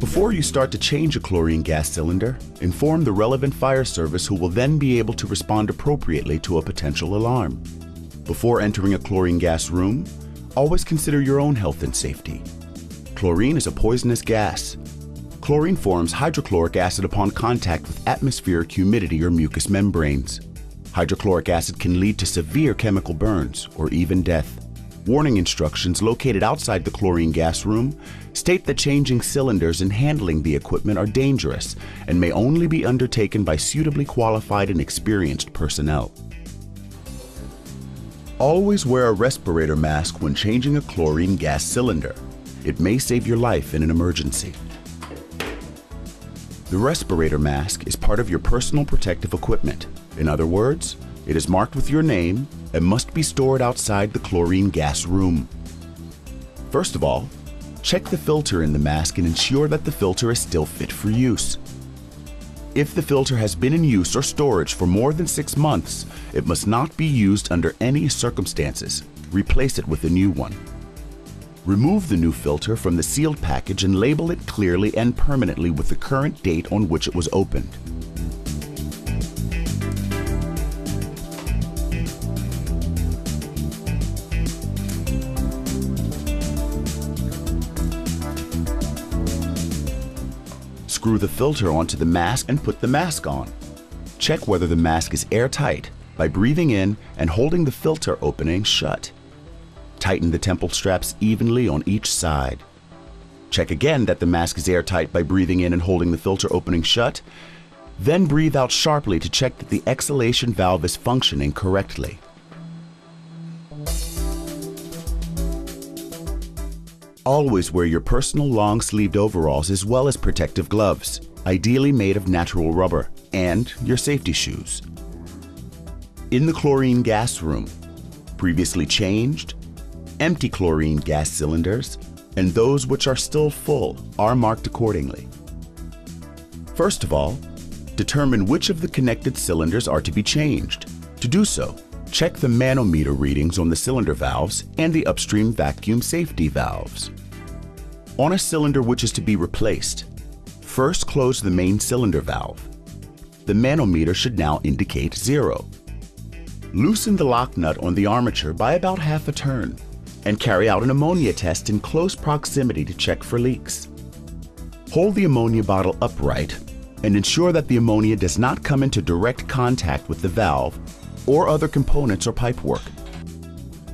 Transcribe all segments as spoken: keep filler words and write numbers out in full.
Before you start to change a chlorine gas cylinder, inform the relevant fire service, who will then be able to respond appropriately to a potential alarm. Before entering a chlorine gas room, always consider your own health and safety. Chlorine is a poisonous gas. Chlorine forms hydrochloric acid upon contact with atmospheric humidity or mucous membranes. Hydrochloric acid can lead to severe chemical burns or even death. Warning instructions located outside the chlorine gas room state that changing cylinders and handling the equipment are dangerous and may only be undertaken by suitably qualified and experienced personnel. Always wear a respirator mask when changing a chlorine gas cylinder. It may save your life in an emergency. The respirator mask is part of your personal protective equipment. In other words, it is marked with your name and must be stored outside the chlorine gas room. First of all, check the filter in the mask and ensure that the filter is still fit for use. If the filter has been in use or storage for more than six months, it must not be used under any circumstances. Replace it with a new one. Remove the new filter from the sealed package and label it clearly and permanently with the current date on which it was opened. Screw the filter onto the mask and put the mask on. Check whether the mask is airtight by breathing in and holding the filter opening shut. Tighten the temple straps evenly on each side. Check again that the mask is airtight by breathing in and holding the filter opening shut. Then breathe out sharply to check that the exhalation valve is functioning correctly. Always wear your personal long-sleeved overalls as well as protective gloves, ideally made of natural rubber, and your safety shoes. In the chlorine gas room, previously changed, empty chlorine gas cylinders, and those which are still full are marked accordingly. First of all, determine which of the connected cylinders are to be changed. To do so, check the manometer readings on the cylinder valves and the upstream vacuum safety valves. On a cylinder which is to be replaced, first close the main cylinder valve. The manometer should now indicate zero. Loosen the lock nut on the armature by about half a turn and carry out an ammonia test in close proximity to check for leaks. Hold the ammonia bottle upright and ensure that the ammonia does not come into direct contact with the valve or other components or pipework.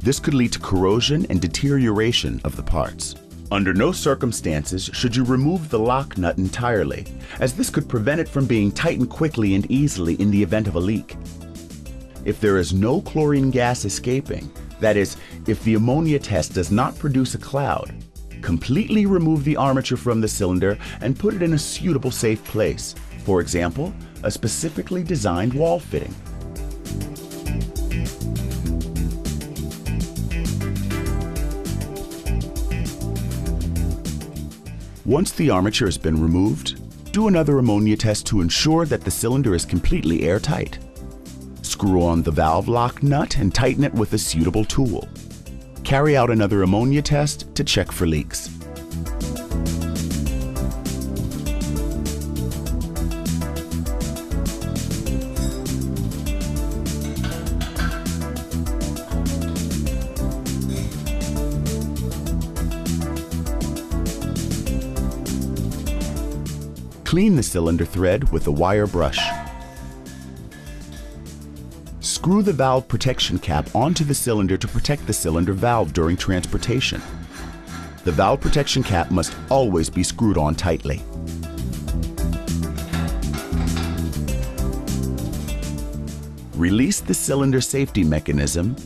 This could lead to corrosion and deterioration of the parts. Under no circumstances should you remove the lock nut entirely, as this could prevent it from being tightened quickly and easily in the event of a leak. If there is no chlorine gas escaping, that is, if the ammonia test does not produce a cloud, completely remove the armature from the cylinder and put it in a suitable safe place, for example, a specifically designed wall fitting. Once the armature has been removed, do another ammonia test to ensure that the cylinder is completely airtight. Screw on the valve lock nut and tighten it with a suitable tool. Carry out another ammonia test to check for leaks. Clean the cylinder thread with a wire brush. Screw the valve protection cap onto the cylinder to protect the cylinder valve during transportation. The valve protection cap must always be screwed on tightly. Release the cylinder safety mechanism,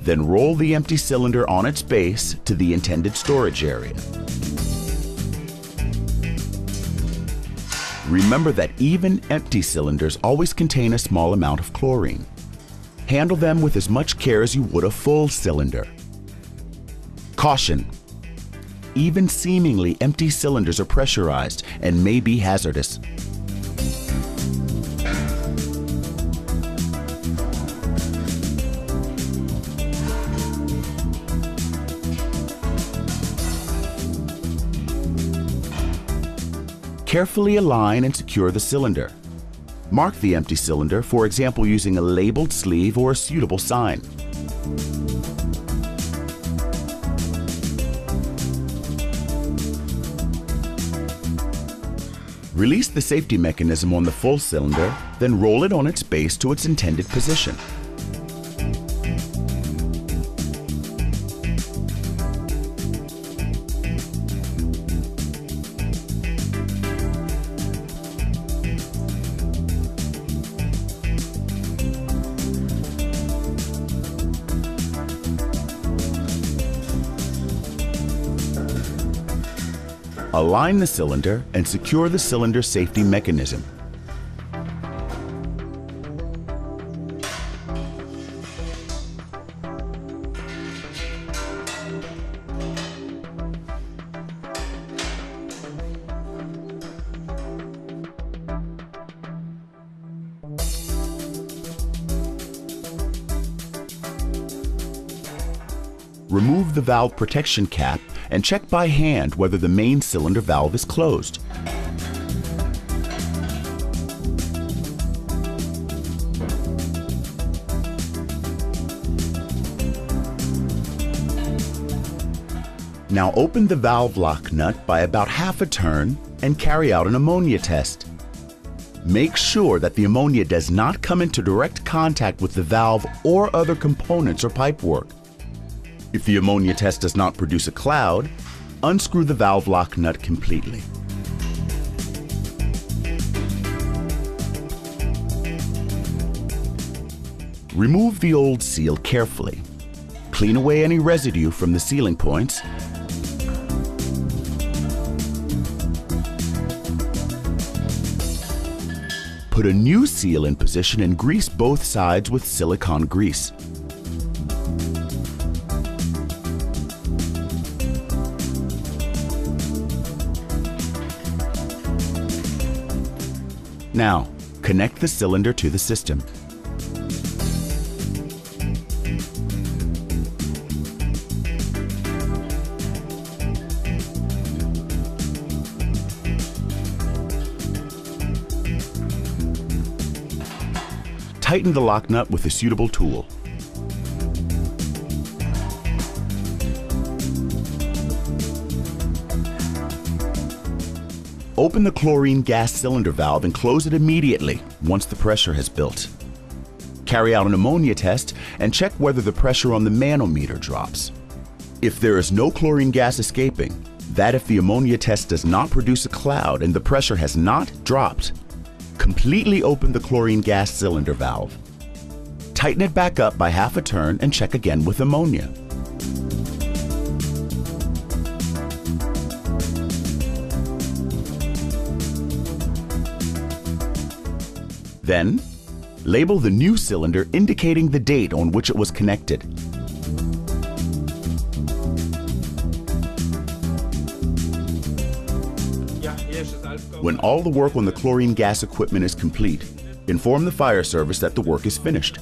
then roll the empty cylinder on its base to the intended storage area. Remember that even empty cylinders always contain a small amount of chlorine. Handle them with as much care as you would a full cylinder. Caution! Even seemingly empty cylinders are pressurized and may be hazardous. Carefully align and secure the cylinder. Mark the empty cylinder, for example using a labeled sleeve or a suitable sign. Release the safety mechanism on the full cylinder, then roll it on its base to its intended position. Align the cylinder and secure the cylinder safety mechanism. Remove the valve protection cap and check by hand whether the main cylinder valve is closed. Now open the valve lock nut by about half a turn and carry out an ammonia test. Make sure that the ammonia does not come into direct contact with the valve or other components or pipework. If the ammonia test does not produce a cloud, unscrew the valve lock nut completely. Remove the old seal carefully. Clean away any residue from the sealing points. Put a new seal in position and grease both sides with silicone grease. Now, connect the cylinder to the system. Tighten the lock nut with a suitable tool. Open the chlorine gas cylinder valve and close it immediately once the pressure has built. Carry out an ammonia test and check whether the pressure on the manometer drops. If there is no chlorine gas escaping, that if the ammonia test does not produce a cloud and the pressure has not dropped, completely open the chlorine gas cylinder valve. Tighten it back up by half a turn and check again with ammonia. Then, label the new cylinder indicating the date on which it was connected. When all the work on the chlorine gas equipment is complete, inform the fire service that the work is finished.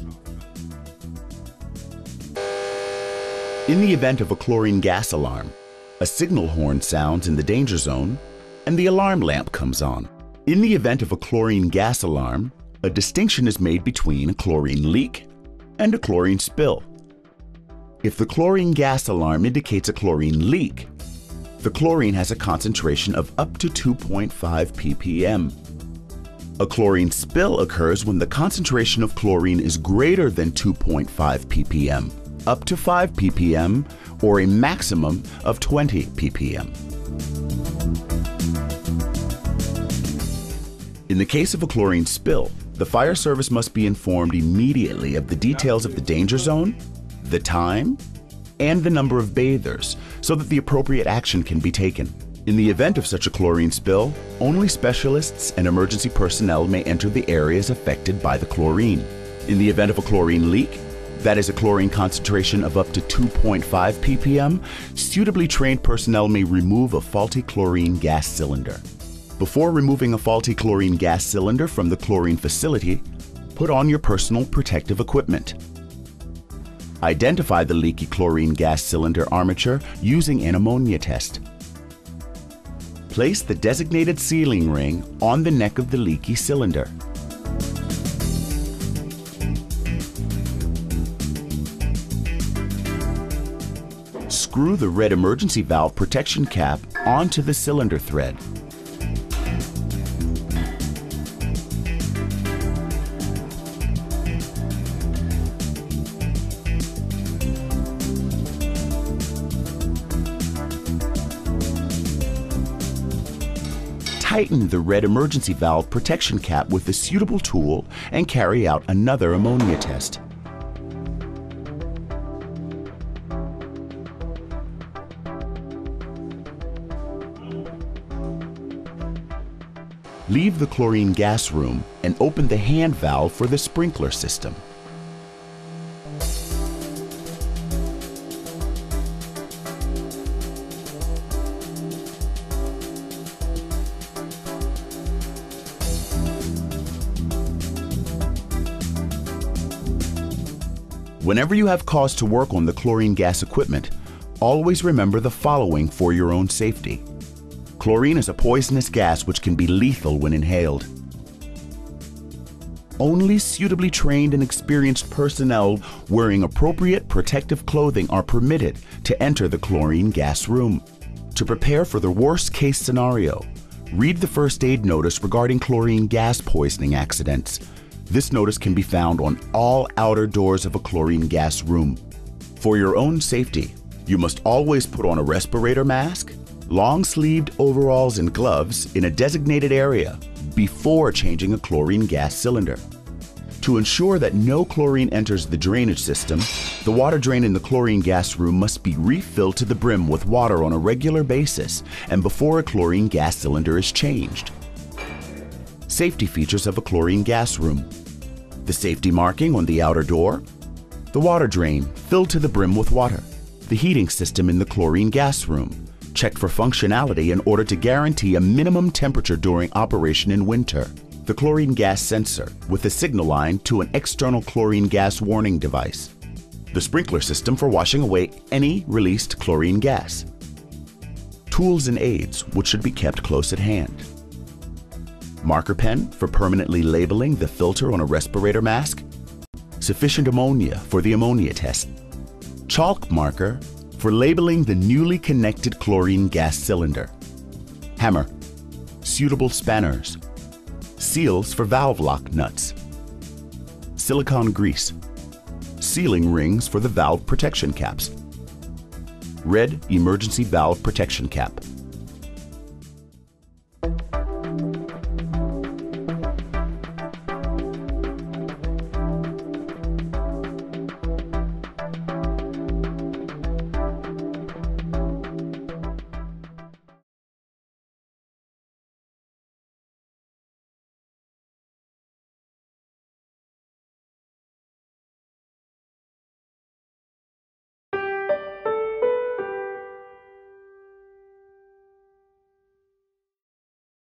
In the event of a chlorine gas alarm, a signal horn sounds in the danger zone and the alarm lamp comes on. In the event of a chlorine gas alarm, a distinction is made between a chlorine leak and a chlorine spill. If the chlorine gas alarm indicates a chlorine leak, the chlorine has a concentration of up to two point five p p m. A chlorine spill occurs when the concentration of chlorine is greater than two point five p p m, up to five p p m, or a maximum of twenty p p m. In the case of a chlorine spill, the fire service must be informed immediately of the details of the danger zone, the time, and the number of bathers so that the appropriate action can be taken. In the event of such a chlorine spill, only specialists and emergency personnel may enter the areas affected by the chlorine. In the event of a chlorine leak, that is a chlorine concentration of up to two point five p p m, suitably trained personnel may remove a faulty chlorine gas cylinder. Before removing a faulty chlorine gas cylinder from the chlorine facility, put on your personal protective equipment. Identify the leaky chlorine gas cylinder armature using an ammonia test. Place the designated sealing ring on the neck of the leaky cylinder. Screw the red emergency valve protection cap onto the cylinder thread. Tighten the red emergency valve protection cap with a suitable tool and carry out another ammonia test. Leave the chlorine gas room and open the hand valve for the sprinkler system. Whenever you have cause to work on the chlorine gas equipment, always remember the following for your own safety. Chlorine is a poisonous gas which can be lethal when inhaled. Only suitably trained and experienced personnel wearing appropriate protective clothing are permitted to enter the chlorine gas room. To prepare for the worst case scenario, read the first aid notice regarding chlorine gas poisoning accidents. This notice can be found on all outer doors of a chlorine gas room. For your own safety, you must always put on a respirator mask, long-sleeved overalls and gloves in a designated area before changing a chlorine gas cylinder. To ensure that no chlorine enters the drainage system, the water drain in the chlorine gas room must be refilled to the brim with water on a regular basis and before a chlorine gas cylinder is changed. Safety features of a chlorine gas room: the safety marking on the outer door, the water drain filled to the brim with water, the heating system in the chlorine gas room, checked for functionality in order to guarantee a minimum temperature during operation in winter, the chlorine gas sensor with a signal line to an external chlorine gas warning device, the sprinkler system for washing away any released chlorine gas, tools and aids which should be kept close at hand, marker pen for permanently labeling the filter on a respirator mask, sufficient ammonia for the ammonia test, chalk marker for labeling the newly connected chlorine gas cylinder, hammer, suitable spanners, seals for valve lock nuts, silicone grease, sealing rings for the valve protection caps, red emergency valve protection cap,